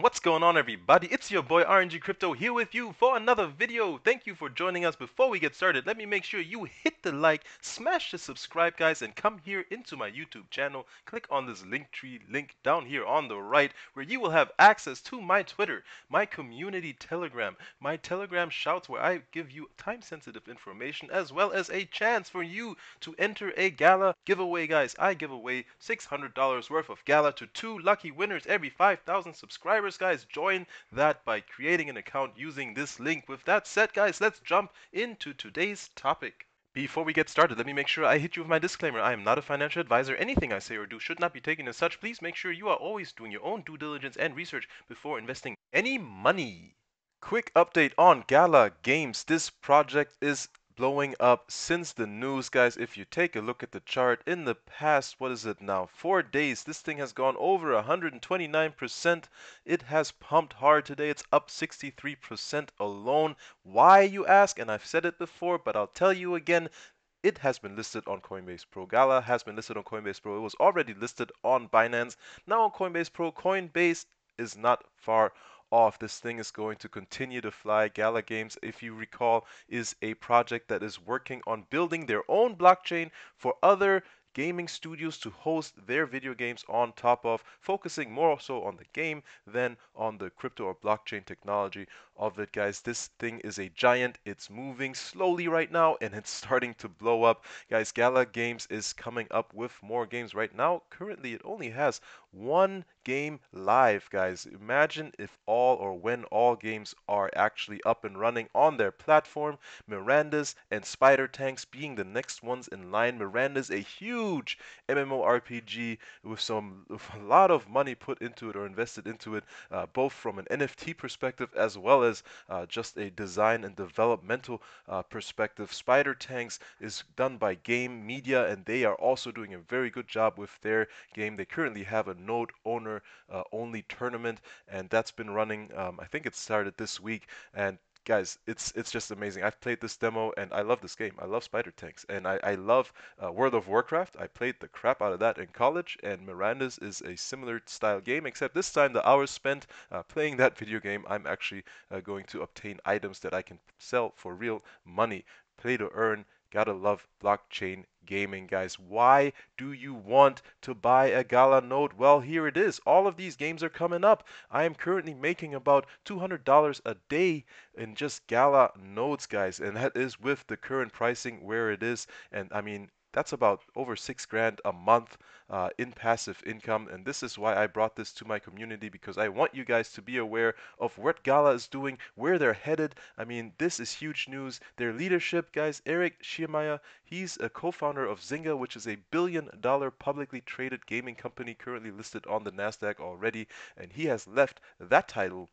What's going on, everybody? It's your boy RNG Crypto here with you for another video. Thank you for joining us. Before we get started, let me make sure you hit the like, smash the subscribe, guys, and come here into my YouTube channel. Click on this Linktree link down here on the right, where you will have access to my Twitter, my community Telegram, my Telegram shouts, where I give you time-sensitive information, as well as a chance for you to enter a Gala giveaway, guys. I give away $600 worth of Gala to 2 lucky winners every 5,000 subscribers, guys. Join that by creating an account using this link. With that said, guys, let's jump into today's topic. Before we get started, let me make sure I hit you with my disclaimer. I am not a financial advisor. Anything I say or do should not be taken as such. Please make sure you are always doing your own due diligence and research before investing any money. Quick update on Gala Games. This project is blowing up since the news, guys. If you take a look at the chart, in the past, what is it now, 4 days, this thing has gone over 129%. It has pumped hard today. It's up 63% alone. Why, you ask? And I've said it before, but I'll tell you again. It has been listed on Coinbase Pro. Gala has been listed on Coinbase Pro. It was already listed on Binance. Now on Coinbase Pro. Coinbase is not far off. This thing is going to continue to fly. Gala Games, if you recall, is a project that is working on building their own blockchain for other gaming studios to host their video games on top of, focusing more so on the game than on the crypto or blockchain technology of it, guys. This thing is a giant. It's moving slowly right now, and it's starting to blow up, guys. Gala Games is coming up with more games. Right now, currently, it only has one game live, guys. Imagine if all, or when all games are actually up and running on their platform. Mirandus and Spider Tanks being the next ones in line. Mirandus, a huge MMORPG with a lot of money put into it or invested into it, both from an NFT perspective as well as just a design and developmental perspective. Spider Tanks is done by Game Media, and they are also doing a very good job with their game. They currently have a node owner only tournament, and that's been running. I think it started this week, and guys, it's just amazing. I've played this demo, and I love this game. I love Spider Tanks, and I love World of Warcraft. I played the crap out of that in college, and Mirandus is a similar style game, except this time the hours spent playing that video game, I'm actually going to obtain items that I can sell for real money. Play to earn. Gotta love blockchain gaming, guys. Why do you want to buy a Gala node? Well, here it is. All of these games are coming up. I am currently making about $200 a day in just Gala nodes, guys, and that is with the current pricing where it is. And I mean, that's about over $6,000 a month in passive income. And this is why I brought this to my community, because I want you guys to be aware of what Gala is doing, where they're headed. I mean, this is huge news. Their leadership, guys, Eric Schiermaier, he's a co-founder of Zynga, which is a billion-dollar publicly traded gaming company currently listed on the NASDAQ already. And he has left that title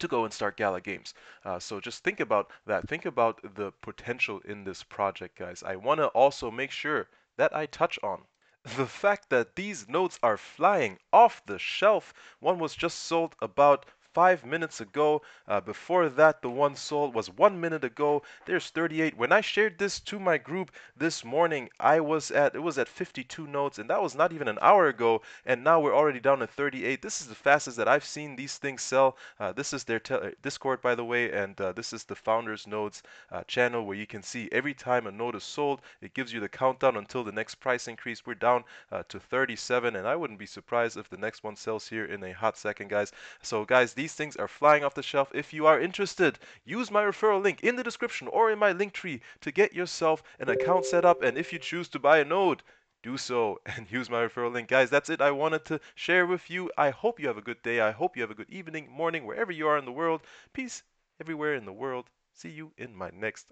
to go and start Gala Games. So just think about that. Think about the potential in this project, guys. I want to also make sure that I touch on the fact that these nodes are flying off the shelf. One was just sold about 5 minutes ago. Before that, the one sold was 1 minute ago. There's 38. When I shared this to my group this morning, it was at 52 nodes, and that was not even an hour ago, and now we're already down to 38. This is the fastest that I've seen these things sell. This is their Discord, by the way, and this is the Founders Nodes channel, where you can see every time a node is sold, it gives you the countdown until the next price increase. We're down to 37, and I wouldn't be surprised if the next one sells here in a hot second, guys. So guys, these things are flying off the shelf. If you are interested, use my referral link in the description or in my link tree to get yourself an account set up. And if you choose to buy a node, do so and use my referral link. Guys, that's it I wanted to share with you. I hope you have a good day. I hope you have a good evening, morning, wherever you are in the world. Peace everywhere in the world. See you in my next